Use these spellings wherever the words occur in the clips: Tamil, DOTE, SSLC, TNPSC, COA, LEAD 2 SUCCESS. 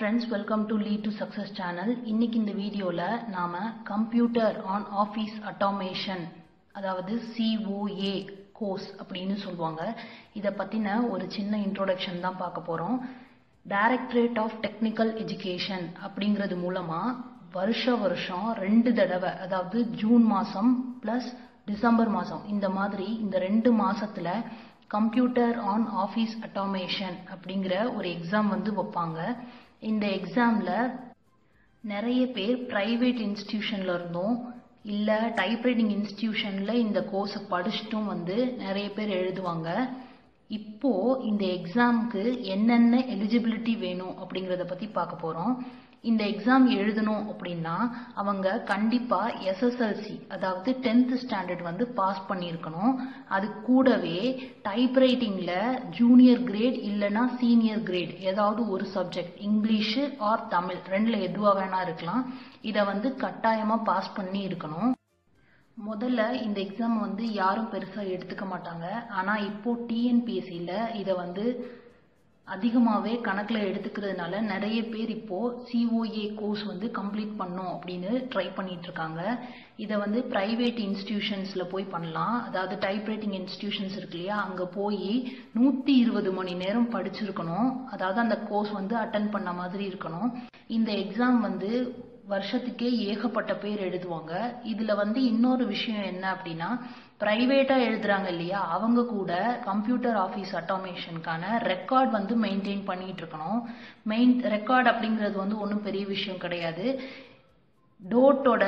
friends, welcome to Lead to Success channel. இன்னைக்கு இந்த வீடியோல நாம Computer on Office Automation அதாவது COA course அப்படினு சொல்வாங்க. இத பத்தின ஒரு சின்ன introduction தான் பார்க்க போறோம். Directorate of Technical Education அப்படிங்கிறது மூலமா வருஷ வருஷம் 2 தடவை அதாவது ஜூன் மாசம் plus டிசம்பர் மாசம் இந்த மாதிரி இந்த 2 மாசத்துல Computer on Office Automation அப்படிங்கற ஒரு எக்ஸாம் வந்து வைப்பாங்க. இந்த எக்ஸாம்ல நிறைய பேர் பிரைவேட் இன்ஸ்டிடியூஷன்ல இருந்தும் இல்ல டைப்ரைட்டிங் இன்ஸ்டிடியூஷன்ல இந்த கோர்ஸ் படிச்சிட்டும் வந்து நிறைய பேர் எழுதுவாங்க. இப்போ இந்த எக்ஸாம்க்கு என்னென்ன எலிஜிபிலிட்டி வேணும் அப்படிங்கறத பத்தி பார்க்க போறோம். இந்த எக்ஸாம் எழுதணும் அப்படினா அவங்க கண்டிப்பா SSLC அதாவது 10th ஸ்டாண்டர்ட் வந்து பாஸ் பண்ணியிருக்கணும். அது கூடவே டைப்ரைட்டிங்ல ஜூனியர் கிரேட் இல்லனா சீனியர் கிரேட் ஏதாவது ஒரு சப்ஜெக்ட் இங்கிலீஷ் ஆர் தமிழ் ரெண்டுல எதுவா வேணா இருக்கலாம். இத வந்து கட்டாயமா பாஸ் பண்ணி இருக்கணும். முதல்ல இந்த எக்ஸாம் வந்து யாரும் பெருசா எடுத்துக்க மாட்டாங்க. ஆனா இப்போ TNPSCல இத வந்து அதிகமாவே கணக்குல எடுத்துக்கிறதுனால நிறைய பேர் இப்போ COA கோர்ஸ் வந்து கம்ப்ளீட் பண்ணனும் அப்படினு ட்ரை பண்ணிட்டு இருக்காங்க. இத வந்து பிரைவேட் இன்ஸ்டிடியூஷன்ஸ்ல போய் பண்ணலாம். அதாவது டைப்ரைட்டிங் இன்ஸ்டிடியூஷன்ஸ் இருக்குலையா அங்க போய் 120 மணி நேரம் படிச்சிருக்கணும். அதாவது அந்த கோர்ஸ் வந்து அட்டெண்ட் பண்ண மாதிரி இருக்கணும். இந்த எக்ஸாம் வந்து வருஷத்துக்கே ஏகப்பட்ட பேர் எழுதுவாங்க. இதுல வந்து இன்னொரு விஷயம் என்ன அப்படினா பிரைவேட்டா எழுதுறாங்க இல்லையா அவங்க கூட கம்ப்யூட்டர் ஆபீஸ் ஆட்டோமேஷனுக்கான ரெக்கார்ட் வந்து மெயின்டைன் பண்ணிட்டு இருக்கணும். ரெக்கார்ட் அப்படிங்கிறது வந்து ஒன்றும் பெரிய விஷயம் கிடையாது. டோட்டோட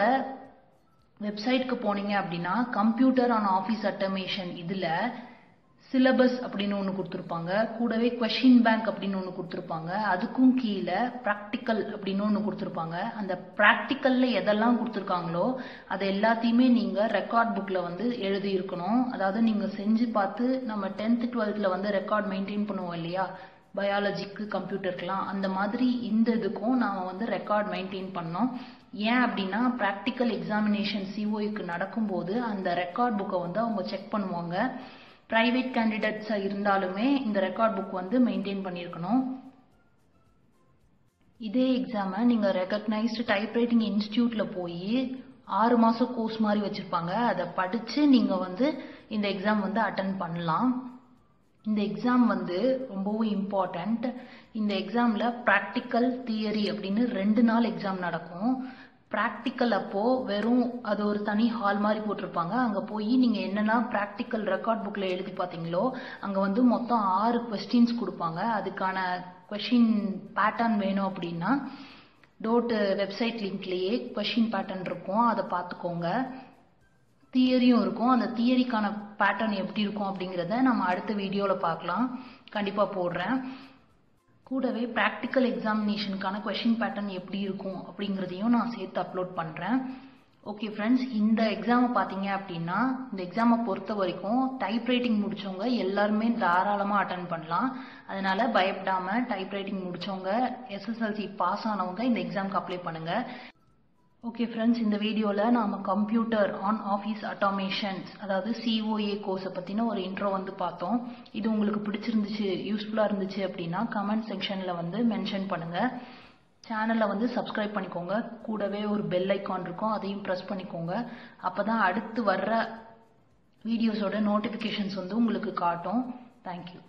வெப்சைட்க்கு போனீங்க அப்படின்னா கம்ப்யூட்டர் ஆன் ஆபீஸ் ஆட்டோமேஷன் இதுல சிலபஸ் அப்படினு ஒன்னு கொடுத்திருப்பாங்க. கூடவே क्वेश्चन பேங்க் அப்படினு ஒன்னு கொடுத்திருப்பாங்க. அதுக்கும் கீழ பிராக்டிகல் அப்படினு ஒன்னு கொடுத்திருப்பாங்க. அந்த பிராக்டிகல்ல எதெல்லாம் கொடுத்திருக்காங்களோ அத எல்லாத்தையுமே நீங்க ரெக்கார்ட் புக்ல வந்து எழுதி இருக்கணும். அதாவது நீங்க செஞ்சு பார்த்து நம்ம 10th 12thல வந்து ரெக்கார்ட் மெயின்டெய்ன் பண்ணுவோம் இல்லையா பயாலஜிக்கு கம்ப்யூட்டர்க்குலாம் அந்த மாதிரி இந்த இதுக்கும் நாம வந்து ரெக்கார்ட் மெயின்டெய்ன் பண்ணோம். ஏன் அப்படின்னா பிராக்டிகல் எக்ஸாமினேஷன் COAக்கு நடக்கும்போது அந்த ரெக்கார்ட் புக்கை வந்து அவங்க செக் பண்ணுவாங்க. பிரைவேட் கேண்டிடேட்ஸா இருந்தாலுமே இந்த ரெக்கார்ட் புக் வந்து மெயின்டைன் பண்ணியிருக்கணும். இதே எக்ஸாமை நீங்க ரெகக்னைஸ்டு டைப்ரைட்டிங் இன்ஸ்டிடியூட்ல போய் 6 மாசம் கோர்ஸ் மாதிரி வச்சிருப்பாங்க. அதை படிச்சு நீங்க வந்து இந்த எக்ஸாம் வந்து அட்டெண்ட் பண்ணலாம். இந்த எக்ஸாம் வந்து ரொம்பவும் இம்பார்ட்டன்ட். இந்த எக்ஸாம்ல பிராக்டிக்கல் தியரி அப்படின்னு 2 நாள் எக்ஸாம் நடக்கும். பிராக்டிக்கல் அப்போ வெறும் அது ஒரு தனி ஹால் மாதிரி போட்டிருப்பாங்க. அங்க போய் நீங்க என்னன்னா பிராக்டிக்கல் ரெக்கார்ட் புக்ல எழுதி பாத்தீங்களோ அங்க வந்து மொத்தம் 6 கொஸ்டின்ஸ் கொடுப்பாங்க. அதுக்கான கொஸ்டின் பேட்டர்ன் வேணும் அப்படின்னா டோட் வெப்சைட் லிங்க்லயே கொஸ்டின் பேட்டர்ன் இருக்கும். அதை பார்த்துக்கோங்க. தியரியும் இருக்கும். அந்த தியரிக்கான பேட்டர்ன் எப்படி இருக்கும் அப்படிங்கறத நம்ம அடுத்த வீடியோல பார்க்கலாம். கண்டிப்பா போடுறேன். கூடவே பிராக்டிகல் எக்ஸாமினேஷனுக்கான கொஸ்டின் பேட்டர்ன் எப்படி இருக்கும் அப்படிங்கிறதையும் நான் சேர்த்து அப்லோட் பண்றேன். ஓகே ஃப்ரெண்ட்ஸ், இந்த எக்ஸாமை பார்த்தீங்க அப்படின்னா இந்த எக்ஸாமை பொறுத்த வரைக்கும் டைப்ரைட்டிங் முடிச்சவங்க எல்லாருமே தாராளமா அட்டென்ட் பண்ணலாம். அதனால பயப்படாம டைப்ரைட்டிங் முடிச்சவங்க SSLC பாஸ் ஆனவங்க இந்த எக்ஸாமுக்கு அப்ளை பண்ணுங்க. ஓகே ஃப்ரெண்ட்ஸ், இந்த வீடியோல நாம கம்ப்யூட்டர் ஆன் ஆஃபீஸ் ஆட்டோமேஷன்ஸ் அதாவது COA கோர்ஸை பத்தின ஒரு இன்ட்ரோ வந்து பார்த்தோம். இது உங்களுக்கு பிடிச்சிருந்துச்சு யூஸ்ஃபுல்லா இருந்துச்சு அப்படின்னா கமெண்ட் செக்ஷன்ல வந்து மென்ஷன் பண்ணுங்க. சேனலை வந்து சப்ஸ்கிரைப் பண்ணிக்கோங்க. கூடவே ஒரு பெல் ஐகான் இருக்கும் அதையும் பிரஸ் பண்ணிக்கோங்க. அப்பதான் அடுத்து வர்ற வீடியோஸோட நோட்டிபிகேஷன்ஸ் வந்து உங்களுக்கு காட்டும். தேங்க்யூ.